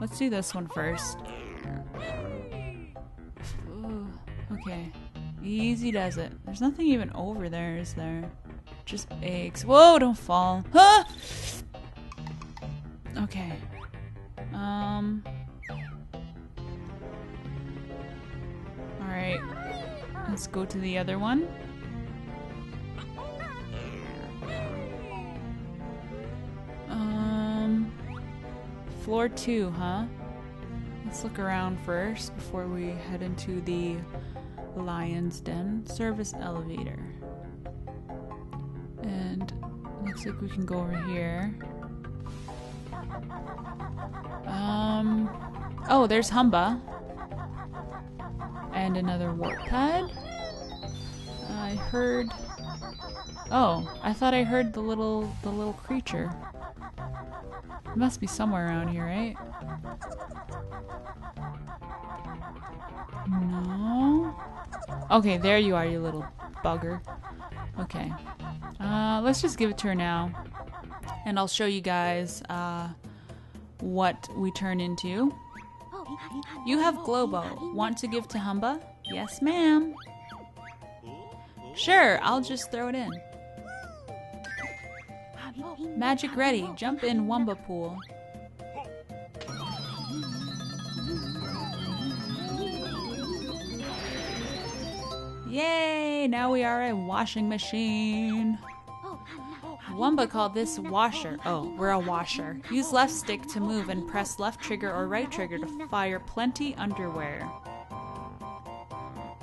Let's do this one first. Ooh, okay. Easy does it. There's nothing even over there, is there? Just eggs. Whoa, don't fall. Huh? Okay. Alright. Let's go to the other one. Floor 2, huh? Let's look around first before we head into the lion's den. Service elevator. And looks like we can go over here. Oh, there's Humba. And another warp pad. I heard... Oh, I thought I heard the little creature. It must be somewhere around here, right? No? Okay, there you are, you little bugger. Okay. Let's just give it to her now. And I'll show you guys what we turn into. You have Globo. Want to give to Humba? Yes, ma'am. Sure, I'll just throw it in. Magic ready. Jump in Wumba pool. Yay! Now we are a washing machine. Wumba called this washer. Oh, we're a washer. Use left stick to move and press left trigger or right trigger to fire plenty underwear.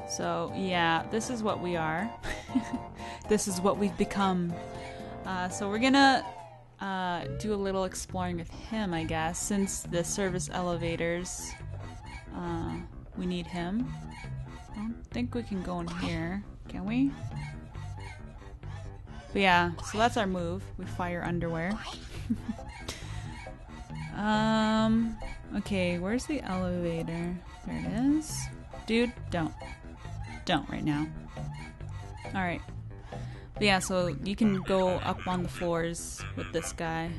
So, yeah, this is what we are. This is what we've become. So we're gonna do a little exploring with him, I guess, since the service elevators, we need him. I don't think we can go in here, can we? But yeah, so that's our move. We fire underwear. Okay, where's the elevator? There it is. Dude, don't right now. Alright. But yeah, so you can go up on the floors with this guy.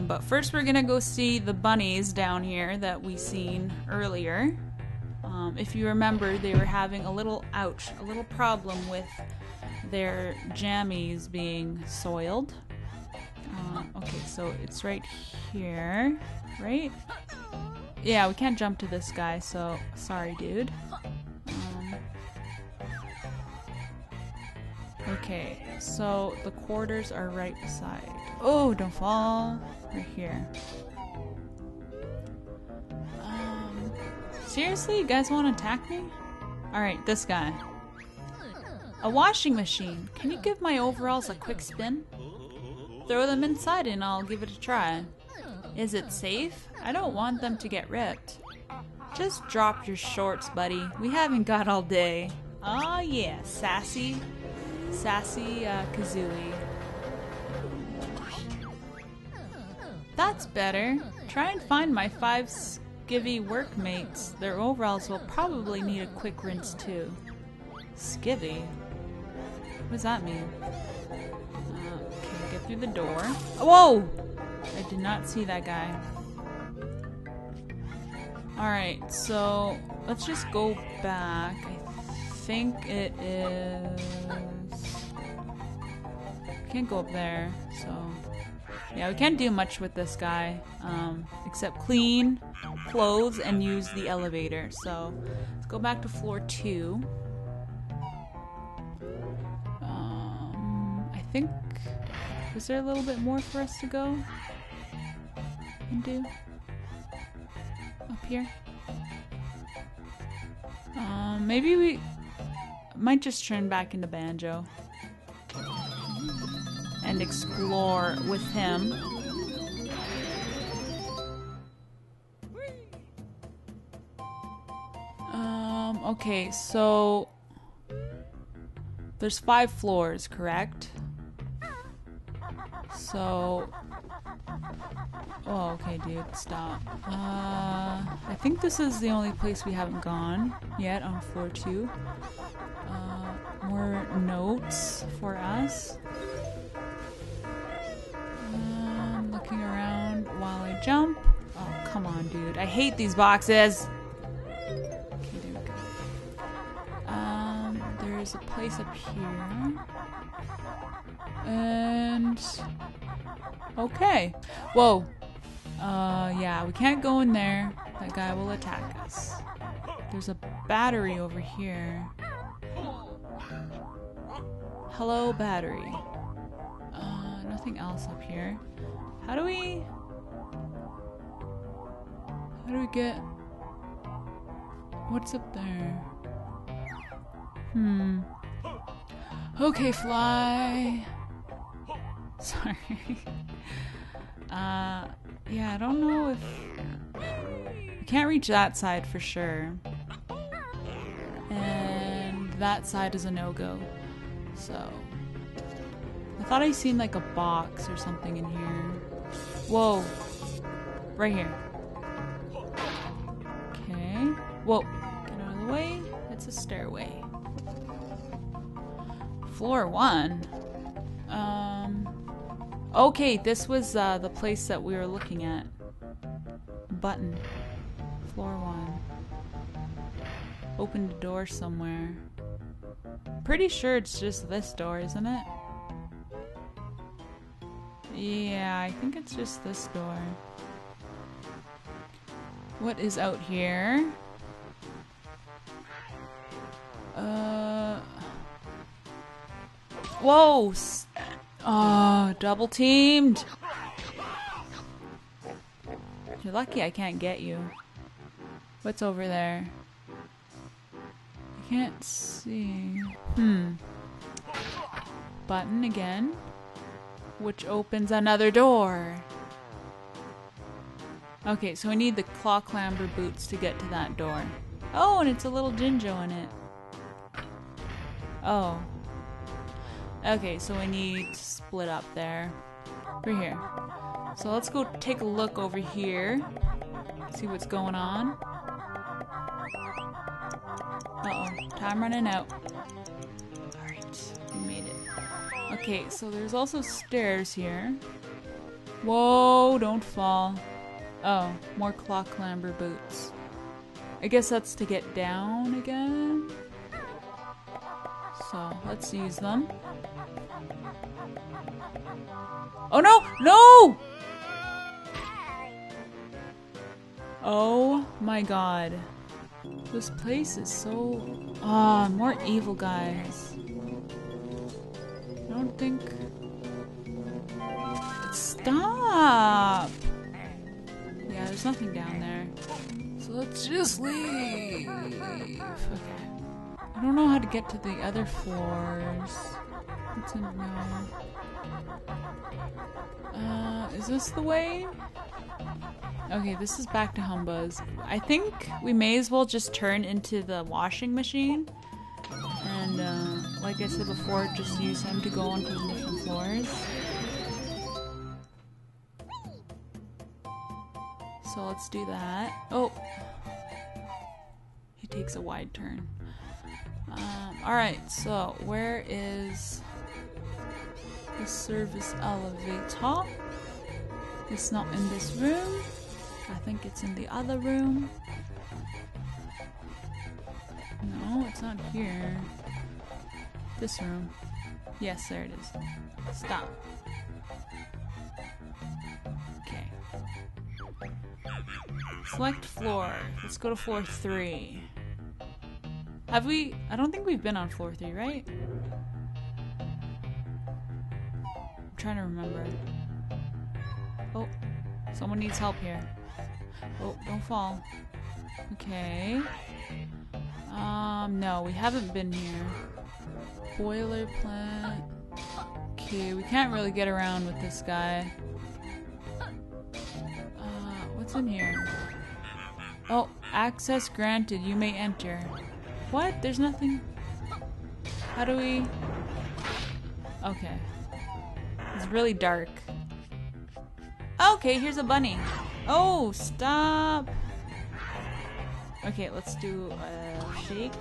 But first we're gonna go see the bunnies down here that we seen earlier. If you remember, they were having a little problem with their jammies being soiled. Okay, so it's right here, right? Yeah, we can't jump to this guy, so sorry, dude. Okay, so the quarters are right beside. Oh, don't fall. Right here. Seriously? You guys want to attack me? Alright, this guy. A washing machine. Can you give my overalls a quick spin? Throw them inside and I'll give it a try. Is it safe? I don't want them to get ripped. Just drop your shorts, buddy. We haven't got all day. Aw, yeah, sassy. Sassy Kazooie. That's better. Try and find my 5 skivvy workmates. Their overalls will probably need a quick rinse too. Skivvy? What does that mean? Okay, get through the door. Whoa! I did not see that guy. Alright, so let's just go back. I think it is... Can't go up there, so yeah, we can't do much with this guy except clean clothes and use the elevator. So let's go back to floor 2. I think, was there a little bit more for us to go and do up here? Maybe we might just turn back into Banjo and explore with him. Okay, so there's 5 floors, correct? So, oh, okay, dude, stop. I think this is the only place we haven't gone yet on floor 2. More notes for us. Looking around while I jump. Oh, Come on, dude. I hate these boxes. Okay, there we go. There's a place up here. And... okay. Whoa. Yeah, we can't go in there. That guy will attack us. There's a battery over here. Hello, battery. Nothing else up here. How do we get... what's up there? Okay, fly. Sorry. Yeah, I don't know if... we can't reach that side for sure. And that side is a no-go. So... I thought I seen like a box or something in here. Whoa. Right here. Okay. Whoa. Get out of the way. That's a stairway. Floor one. Okay, this was the place that we were looking at. Button. Floor one. Opened a door somewhere. Pretty sure it's just this door, isn't it? Yeah, I think it's just this door. What is out here? Whoa! Oh, double teamed! You're lucky I can't get you. What's over there? I can't see. Button again. Which opens another door. Okay, so I need the claw clamber boots to get to that door. Oh, and it's a little Jinjo in it. Oh. Okay, so I need to split up there. Right here. So let's go take a look over here. See what's going on. Uh-oh, time running out. Okay, so there's also stairs here. Whoa, don't fall. Oh, more claw clamber boots. I guess that's to get down again. So, let's use them. Oh no! No! Oh my god. This place is so... ah, more evil guys. I don't think... stop! Yeah, there's nothing down there. So let's just leave! Okay. I don't know how to get to the other floors. What's in there? Is this the way? Okay, this is back to Humba's. I think we may as well just turn into the washing machine. And, like I said before, just use him to go onto the different floors. So let's do that. Oh! He takes a wide turn. Alright, so where is the service elevator? It's not in this room. I think it's in the other room. No, it's not here. This room. Yes, there it is. Stop. Okay. Select floor. Let's go to floor 3. Have we... I don't think we've been on floor 3, right? I'm trying to remember. Oh. Someone needs help here. Oh, don't fall. Okay. No, we haven't been here. Boiler plant. Okay, we can't really get around with this guy. What's in here? Oh, access granted. You may enter. What? There's nothing. How do we... okay. It's really dark. Okay, here's a bunny. Oh, stop! Okay, let's do a shake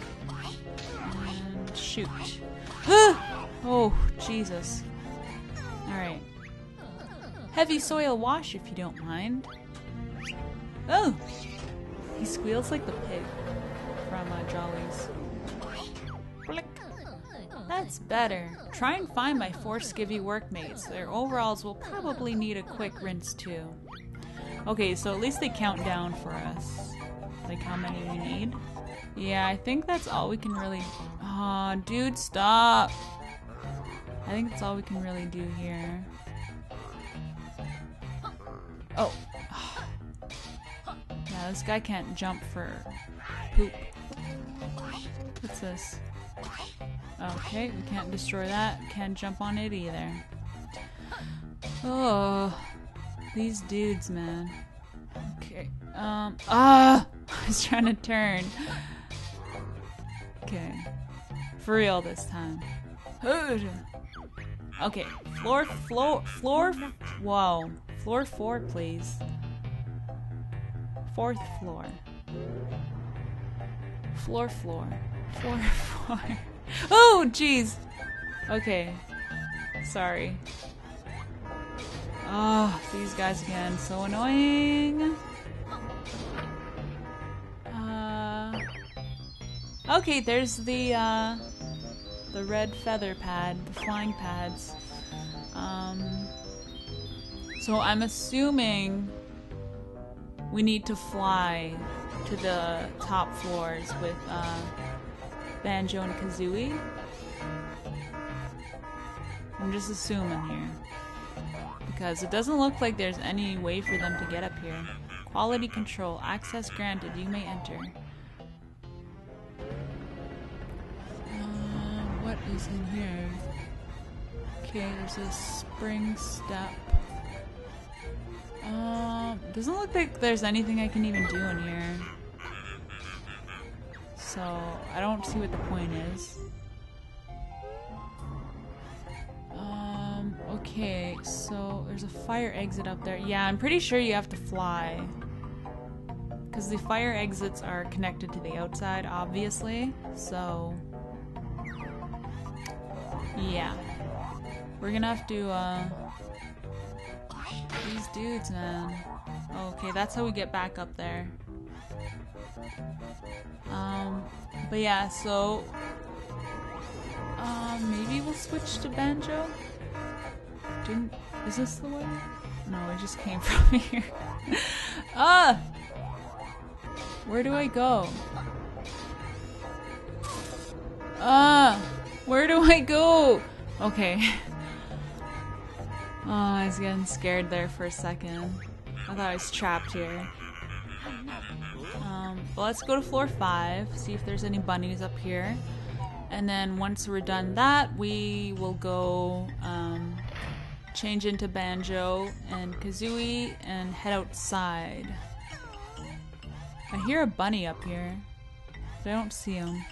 and shoot. Oh, Jesus. Alright. Heavy soil wash if you don't mind. Oh! He squeals like the pig from Jollies. That's better. Try and find my 4 skivvy workmates. Their overalls will probably need a quick rinse too. Okay, so at least they count down for us. Like how many we need. Yeah, I think that's all we can really... Aw, dude, stop! I think that's all we can really do here. Oh! Yeah, this guy can't jump for poop. What's this? Okay, we can't destroy that. Can't jump on it either. Oh, these dudes, man. Okay, I was trying to turn. Okay, for real this time. Okay, floor. Whoa, floor 4, please. 4th floor. Floor 4. Oh, jeez! Okay. Sorry. Oh, these guys again. So annoying! Okay, there's the red feather pad. The flying pads. So I'm assuming we need to fly to the top floors with, Banjo and Kazooie. I'm just assuming here. Because it doesn't look like there's any way for them to get up here. Quality control. Access granted. You may enter. What is in here? Okay, there's a spring step. Doesn't look like there's anything I can even do in here. So, I don't see what the point is. Okay, so there's a fire exit up there. Yeah, I'm pretty sure you have to fly. Because the fire exits are connected to the outside, obviously. So, yeah. We're gonna have to, these dudes, man. Okay, that's how we get back up there. But yeah, so maybe we'll switch to Banjo. Is this the way? No, it just came from here. Ah! Where do I go? Ah! Where do I go? Okay. Oh, I was getting scared there for a second. I thought I was trapped here. Well, let's go to floor 5, see if there's any bunnies up here, and then once we're done that, we will go change into Banjo and Kazooie and head outside. I hear a bunny up here, but I don't see him.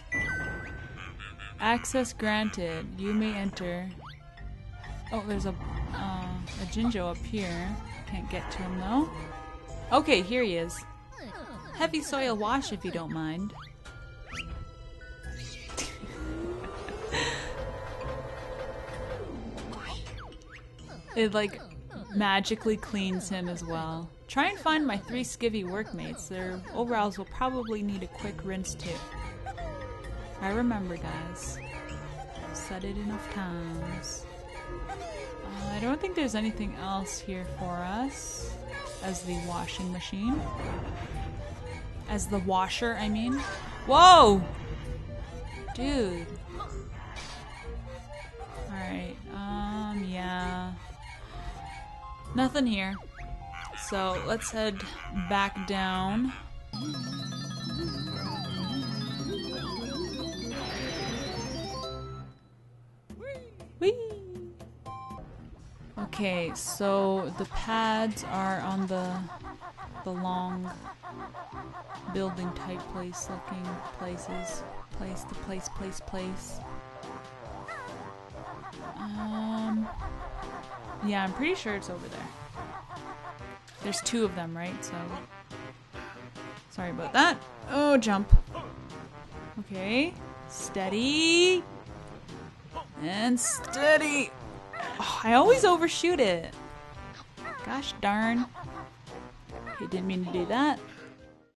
Access granted. You may enter. Oh, there's a Jinjo up here. Can't get to him though. Okay, here he is. Heavy soil wash if you don't mind. It like magically cleans him as well. Try and find my 3 skivvy workmates. Their overalls will probably need a quick rinse too. I remember, guys. I've said it enough times. I don't think there's anything else here for us as the washing machine. As the washer, I mean. Whoa! Dude. Alright, yeah. Nothing here. So, let's head back down. Whee! Okay, so the pads are on the long... building type place looking places. Place. Yeah, I'm pretty sure it's over there. There's 2 of them, right? So sorry about that. Oh, jump. Okay. Steady. And steady. Oh, I always overshoot it. Gosh darn. He didn't mean to do that.